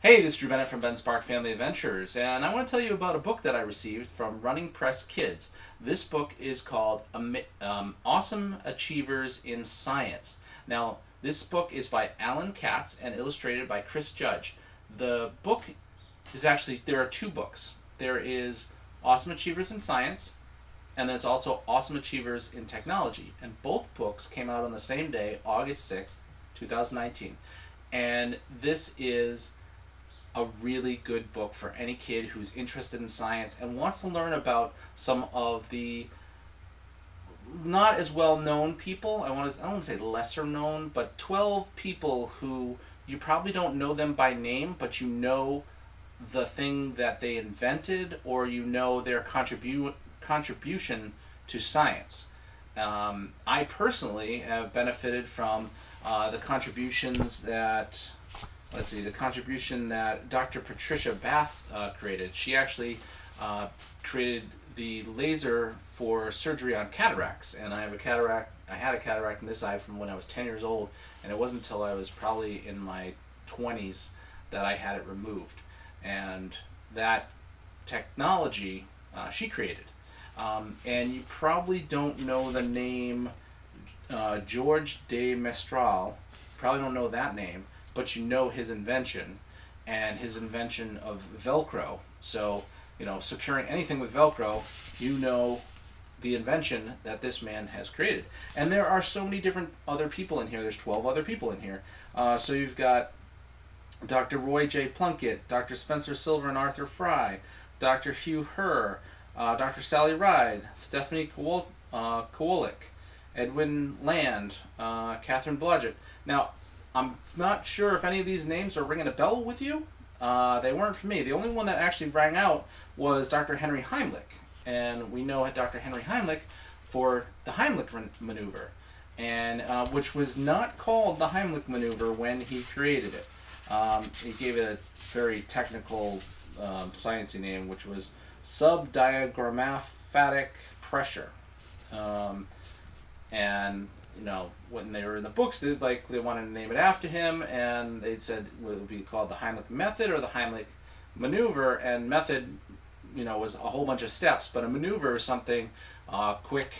Hey, this is Drew Bennett from Ben Spark Family Adventures, and I want to tell you about a book that I received from Running Press Kids. This book is called Awesome Achievers in Science. Now, this book is by Alan Katz and illustrated by Chris Judge. The book is actually, there are two books. There is Awesome Achievers in Science, and there's also Awesome Achievers in Technology. And both books came out on the same day, August 6th, 2019. And this is a really good book for any kid who's interested in science and wants to learn about some of the not as well known people. I don't want to say lesser known, but 12 people who you probably don't know them by name, but you know the thing that they invented, or you know their contribution to science. I personally have benefited from the contributions that the contribution that Dr. Patricia Bath created. She actually created the laser for surgery on cataracts, and I had a cataract in this eye from when I was 10 years old, and it wasn't until I was probably in my 20s that I had it removed. And that technology she created. And you probably don't know the name George de Mestral, probably don't know that name, but you know his invention, and his invention of Velcro. So, you know, securing anything with Velcro, you know the invention that this man has created. And there are so many different other people in here. There's 12 other people in here. So you've got Dr. Roy J. Plunkett, Dr. Spencer Silver and Arthur Fry, Dr. Hugh Herr, Dr. Sally Ride, Stephanie Kowalik, Edwin Land, Catherine Blodgett. Now, I'm not sure if any of these names are ringing a bell with you. They weren't for me. The only one that actually rang out was Dr. Henry Heimlich. And we know Dr. Henry Heimlich for the Heimlich maneuver, and which was not called the Heimlich maneuver when he created it. He gave it a very technical, sciencey name, which was subdiaphragmatic pressure. And you know, when they were in the books, they wanted to name it after him, and they said it would be called the Heimlich method or the Heimlich maneuver. And method, you know, was a whole bunch of steps, but a maneuver is something quick,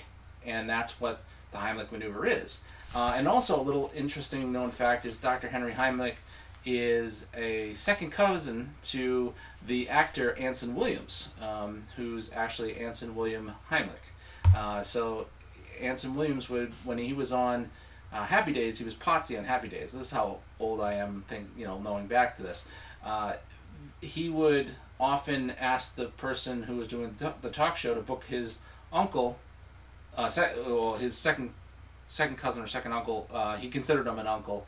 and that's what the Heimlich maneuver is. And also a little interesting known fact is Dr. Henry Heimlich is a second cousin to the actor Anson Williams, who's actually Anson William Heimlich. So Anson Williams would, when he was on Happy Days, he was Potsy on Happy Days. This is how old I am, you know, knowing back to this. He would often ask the person who was doing the talk show to book his uncle, his second cousin or second uncle. He considered him an uncle,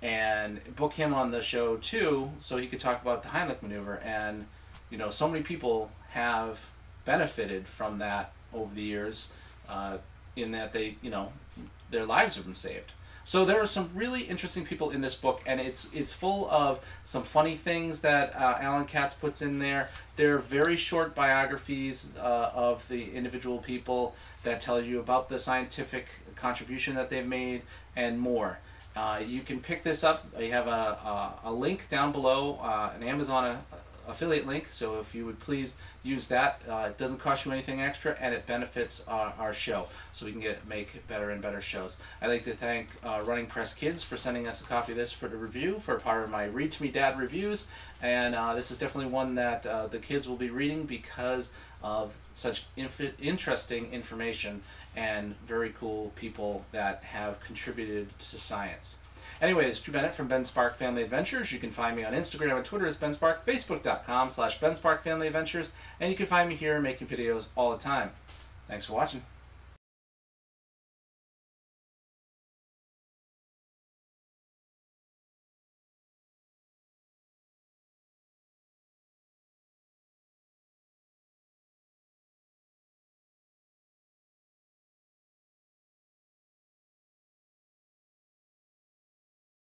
and book him on the show too, so he could talk about the Heimlich maneuver. And you know, so many people have benefited from that over the years. In that they, you know, their lives have been saved. So there are some really interesting people in this book, and it's full of some funny things that Alan Katz puts in there. They're very short biographies of the individual people that tell you about the scientific contribution that they've made and more. You can pick this up. You have a link down below, an Amazon affiliate link, so if you would please use that. It doesn't cost you anything extra, and it benefits our show, so we can make better and better shows. I'd like to thank Running Press Kids for sending us a copy of this for the review, for part of my Read to Me Dad reviews, and this is definitely one that the kids will be reading because of such interesting information and very cool people that have contributed to science. Anyways, Drew Bennett from Ben Spark Family Adventures. You can find me on Instagram and Twitter as Ben Spark, facebook.com/BenSparkFamilyAdventures, and you can find me here making videos all the time. Thanks for watching.